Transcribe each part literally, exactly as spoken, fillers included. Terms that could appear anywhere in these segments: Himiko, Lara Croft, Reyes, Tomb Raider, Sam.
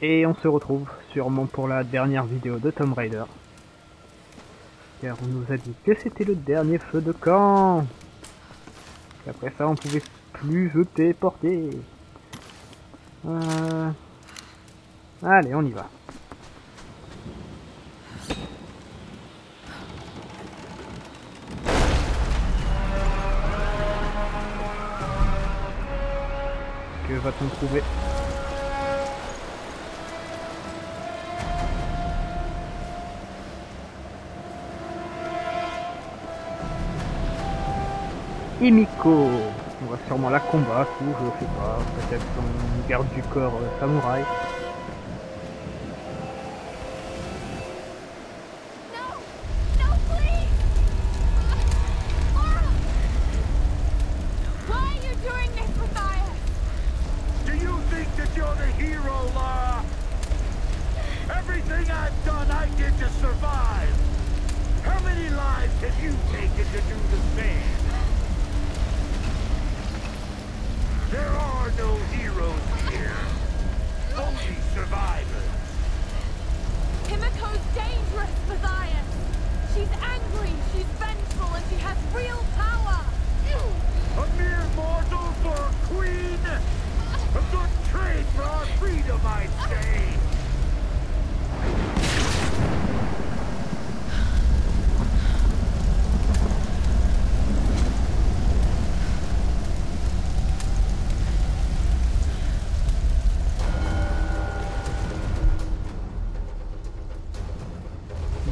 Et on se retrouve sûrement pour la dernière vidéo de Tomb Raider. Car on nous a dit que c'était le dernier feu de camp. Et après ça on pouvait plus se téléporter. Euh... Allez, on y va. Que va-t-on trouver ? Himiko, on va sûrement la combattre, ou je sais pas, peut-être son garde du corps euh, samouraï.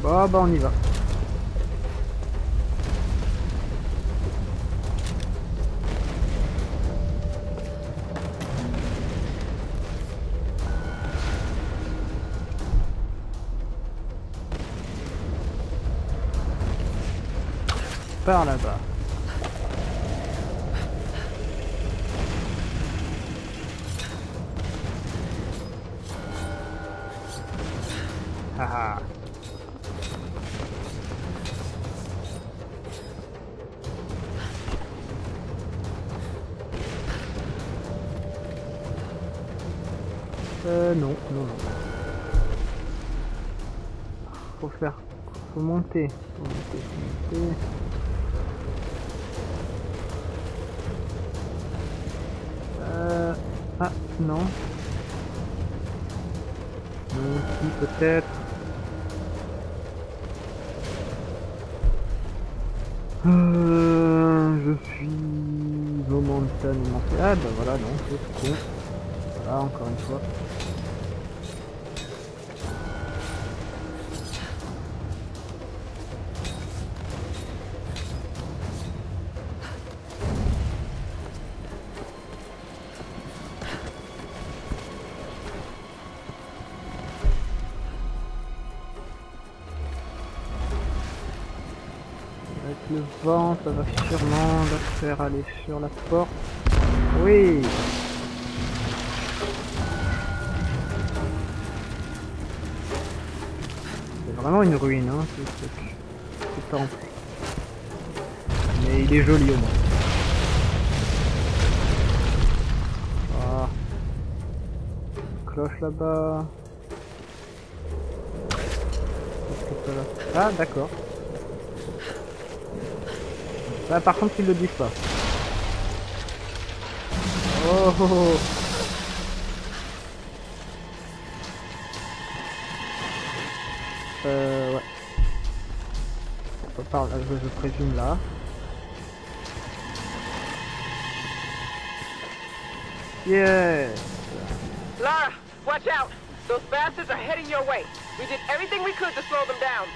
Ah bah on y va. Par là-bas. Haha. Euh, non, non, non. Faut faire... Faut monter. Faut monter, faut monter. Euh... Ah, non. Euh, si, peut-être. Euh... Je suis... momentanément... Ah, bah voilà, non, c'est con. Voilà, encore une fois. Le vent, ça va sûrement le faire aller sur la porte. Oui. C'est vraiment une ruine, hein, ce truc. C'est pas rentré. Mais il est joli au moins. Ah. Cloche là-bas. Ah, d'accord. Là par contre ils le disent pas. Oh, oh, oh. Euh ouais. On peut par là, je, je présume là. Yeah. Lara, watch out! Those bastards are heading your way. We did everything we could to slow them down.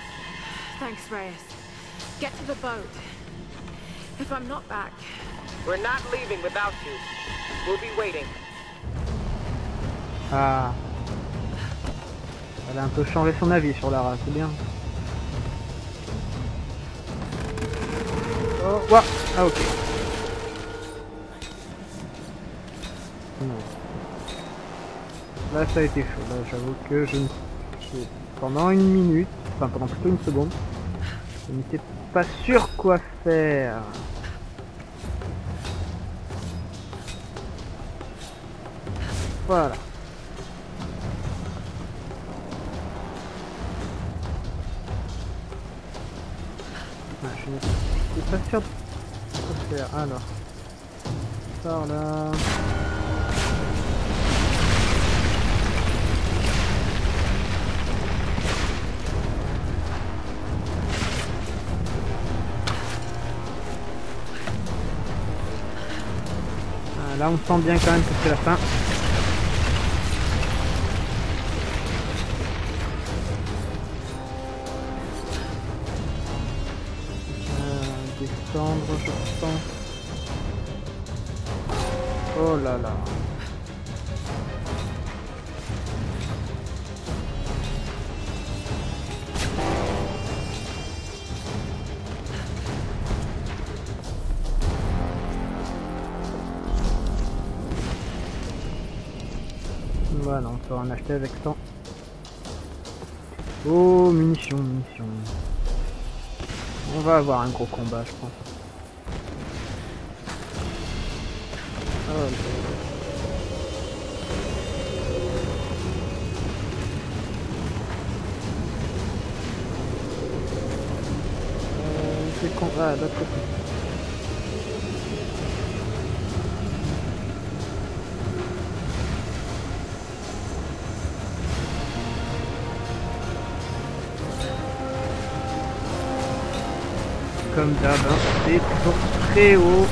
Thanks, Reyes. Get to the boat. If I'm not back, we're not leaving without you. We'll be waiting. Ah. Elle a un peu changé son avis sur Lara, c'est bien. Oh, wow. Ah, ok. Non. Là, ça a été chaud. Là, j'avoue que je ne... Pendant une minute, enfin, pendant plutôt une seconde, je n'étais pas sûr quoi faire. Voilà. Je suis pas sûr de ce faire. Alors. Par là. Là on sent bien quand même que c'est la fin. Euh, descendre je pense. Oh là là. Voilà, on peut en acheter avec cent. Oh, munitions, munitions. On va avoir un gros combat, je pense. Oh, okay. Euh, c'est con... Ah, l'autre côté. Comme d'hab, hein. C'est toujours très haut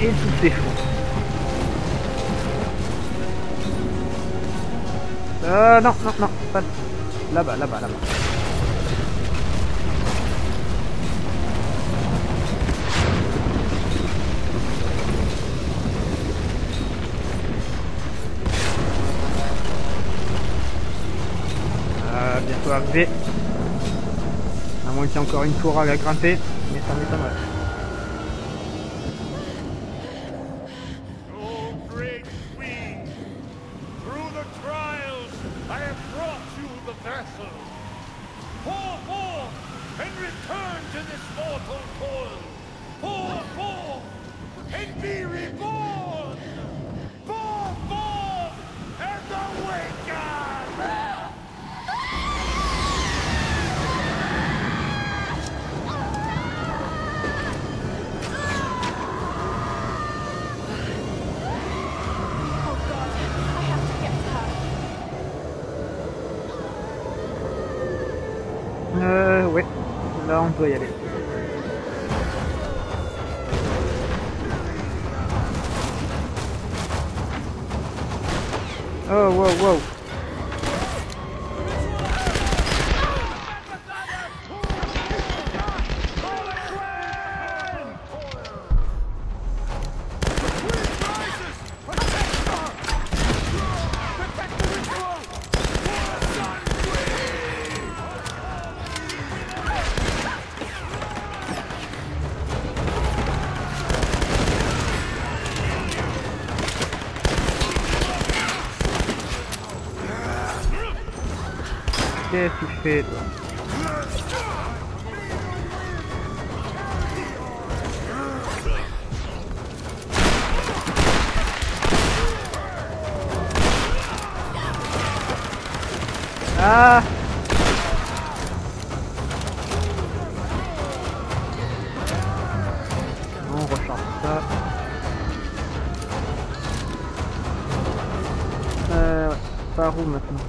et tout s'effondre. Euh, non, non, non, pas là-bas, là-bas, là-bas. Arriver. À moins qu'il y ait encore une tour à grimper, mais ça m'étonnerait. Euh, ouais, là on peut y aller. Oh, wow, wow. Qu'est-ce que tu fais toi? Ah! On recharge ça. Euh, ouais. Par où maintenant?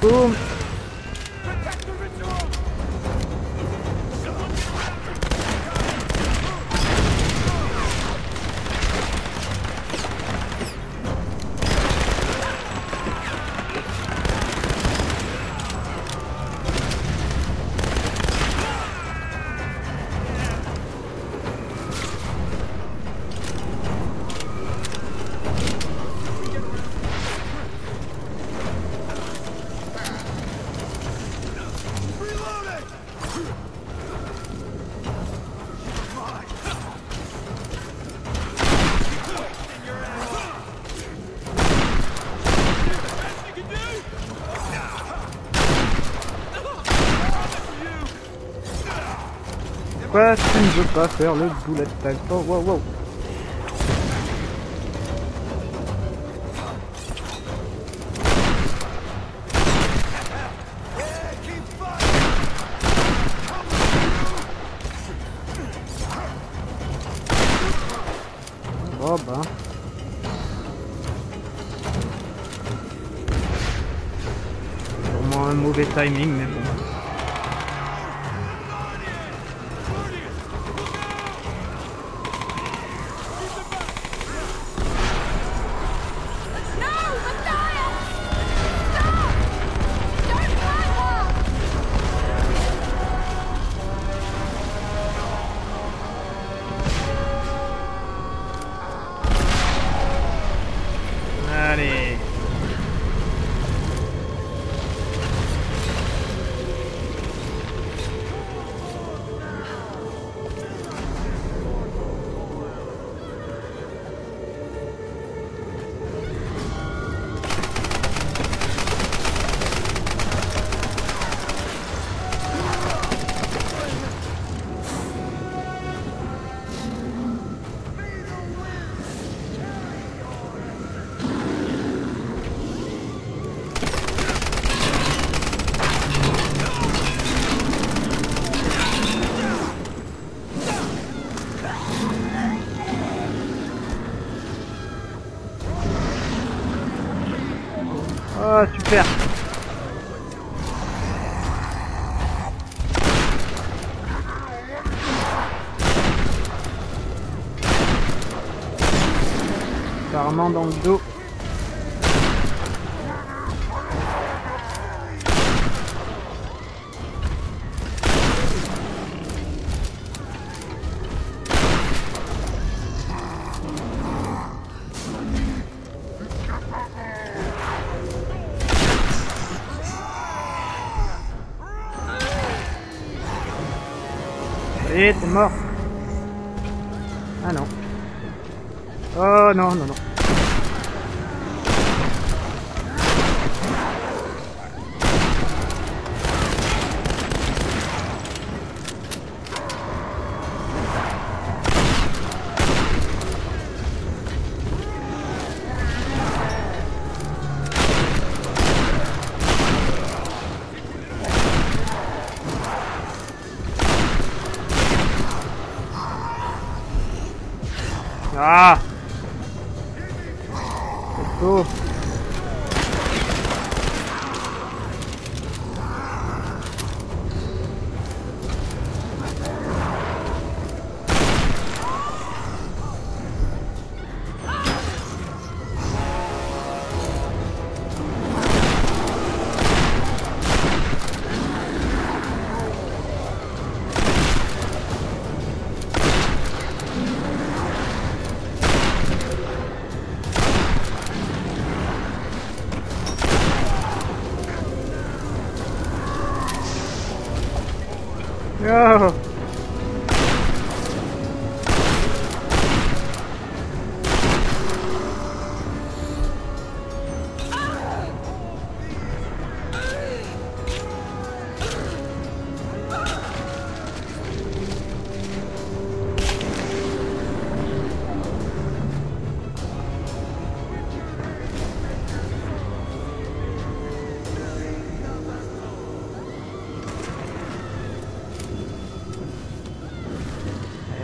Boom. pas, tu ne veux pas faire le bullet time. Oh wow wow. Oh bah. Sûrement un mauvais timing, mais bon. Ah, super. Carrément dans le dos. Et t'es mort. Ah non. Oh non, non, non. Ah, c'est tout. Oh.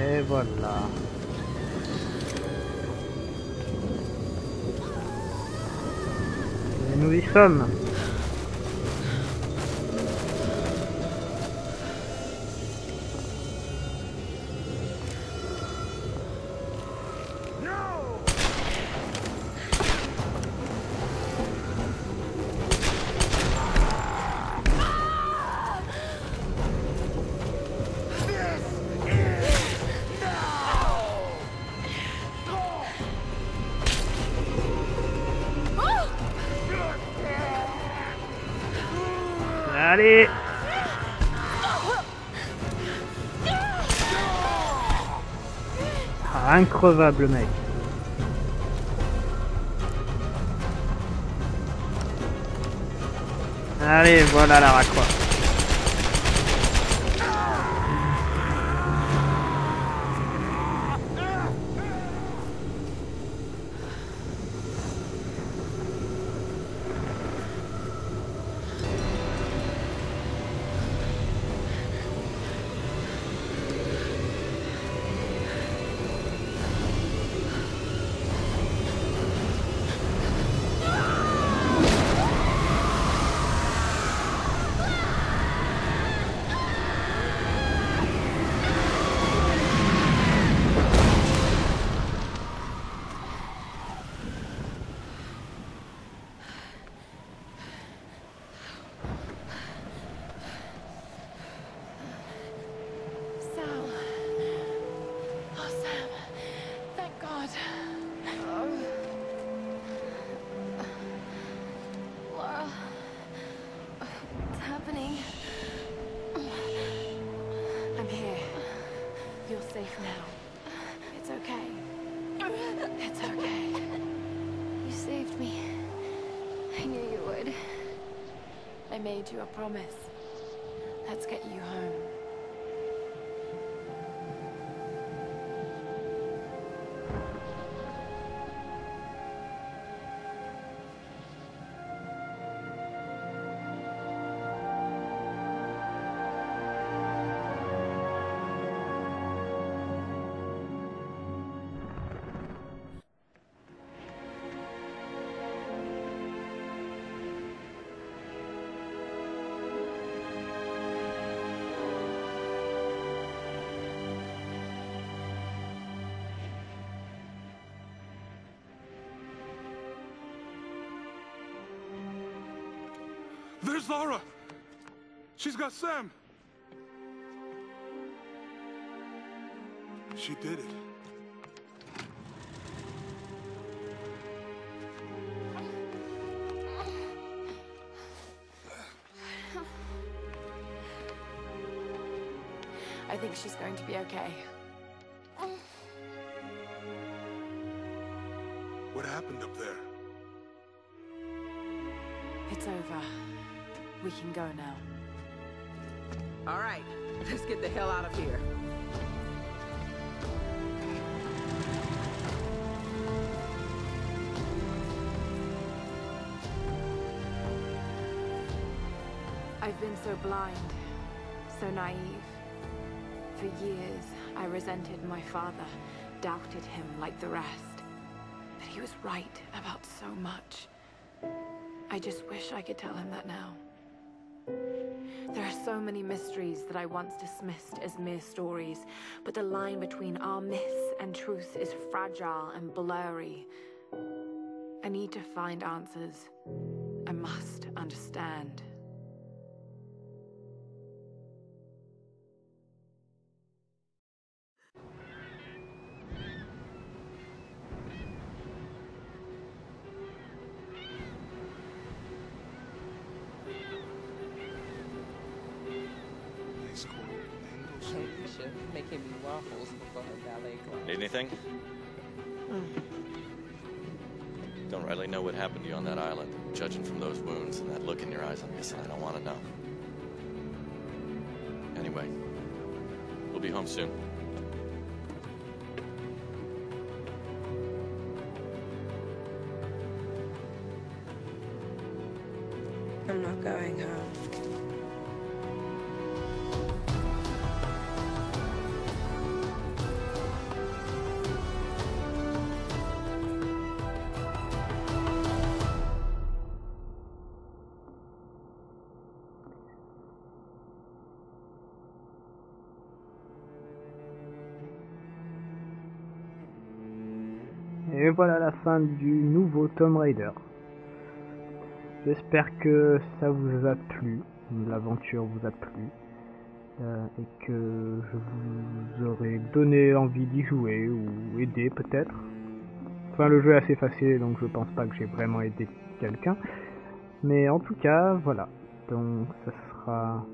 Et voilà. Et nous y sommes. Allez. Ah, increvable mec. Allez, voilà Lara Croft. safe now. It's okay. It's okay. You saved me. I knew you would. I made you a promise. Let's get you home. There's Lara! She's got Sam! She did it. I think she's going to be okay. What happened up there? It's over. We can go now. All right, let's get the hell out of here. I've been so blind, so naive. For years, I resented my father, doubted him like the rest. But he was right about so much. I just wish I could tell him that now. There are so many mysteries that I once dismissed as mere stories, but the line between our myths and truth is fragile and blurry. I need to find answers. I must understand. Making me waffles before her ballet class. Need anything? Mm. Don't rightly know what happened to you on that island. Judging from those wounds and that look in your eyes, I'm guessing I don't want to know. Anyway, we'll be home soon. I'm not going home. Et voilà la fin du nouveau Tomb Raider. J'espère que ça vous a plu, l'aventure vous a plu, euh, et que je vous aurais donné envie d'y jouer, ou aider peut-être. Enfin, le jeu est assez facile, donc je pense pas que j'ai vraiment aidé quelqu'un. Mais en tout cas, voilà. Donc ça sera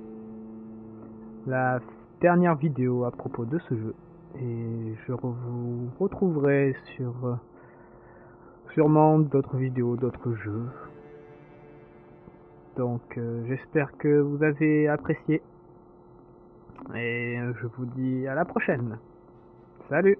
la dernière vidéo à propos de ce jeu. Et je vous retrouverai sur... sûrement d'autres vidéos, d'autres jeux. Donc euh, j'espère que vous avez apprécié. Et je vous dis à la prochaine. Salut!